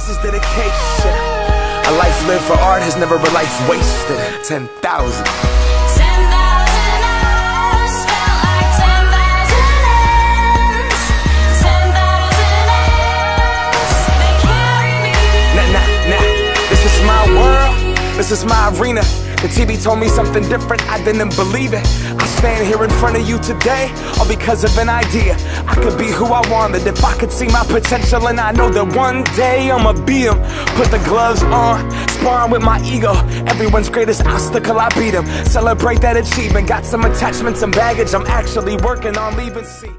This is dedication. A life lived for art has never been life wasted. 10,000. This is my arena. The TV told me something different, I didn't believe it. I stand here in front of you today, all because of an idea. I could be who I wanted if I could see my potential, and I know that one day I'ma be him. Put the gloves on, sparring with my ego. Everyone's greatest obstacle, I beat him. Celebrate that achievement, got some attachments and baggage I'm actually working on leaving.